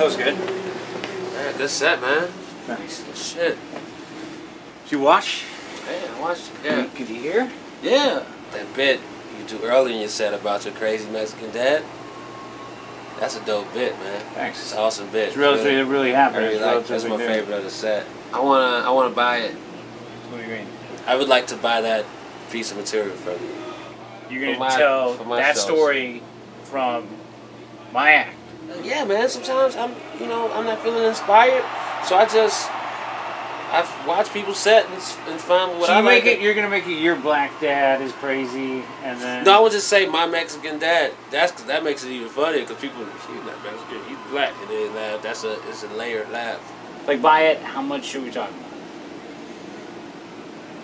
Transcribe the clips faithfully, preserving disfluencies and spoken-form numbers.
That was good. Alright, that's set, man. Nice. Shit. Did you watch? Yeah, I watched it. Yeah. Could you hear? Yeah. That bit you do earlier in your set about your crazy Mexican dad. That's a dope bit, man. Thanks. It's an awesome bit. It's really, really, it really happened. Really like, that's my favorite of the set. I wanna, I wanna buy it. What do you mean? I would like to buy that piece of material from you. You're gonna my, tell that shows. story from my act. Yeah, man. Sometimes I'm, you know, I'm not feeling inspired, so I just, I watch people set and, and find what so I like. It, you're gonna make it your black dad is crazy, and then no, I would just say my Mexican dad. That's cause that makes it even funnier because people, he's not Mexican, he's black, and then uh, that's a, it's a layered laugh. Like buy it. How much should we talk about?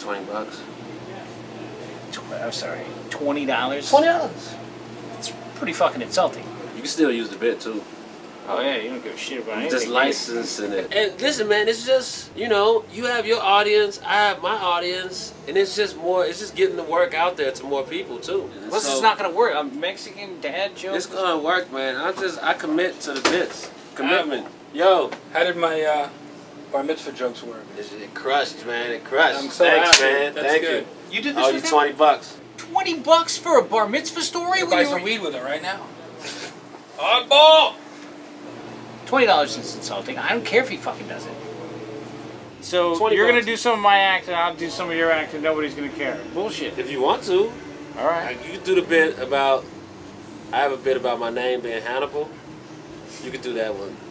Twenty bucks. I'm sorry, twenty dollars. Twenty dollars. It's pretty fucking insulting. You can still use the bit too. Oh yeah, you don't give a shit about anything. Just licensing it. And listen, man, it's just, you know, you have your audience, I have my audience, and it's just more. It's just getting the work out there to more people too. Plus, so, it's not gonna work. I'm Mexican dad joke. It's gonna work, man. I just I commit to the bits. Commitment. Yo, how did my uh, bar mitzvah jokes work? It crushed, man. It crushed. I'm so Thanks, happy. man. That's Thank good. you. You did this oh, with you twenty bucks. Twenty bucks for a bar mitzvah story? Buy some weed with it right now. Oddball. Twenty dollars is insulting. I don't care if he fucking does it. So you're gonna do some of my act, and I'll do some of your act, and nobody's gonna care. Bullshit. If you want to. All right. You do the bit about. I have a bit about my name being Hannibal. You could do that one.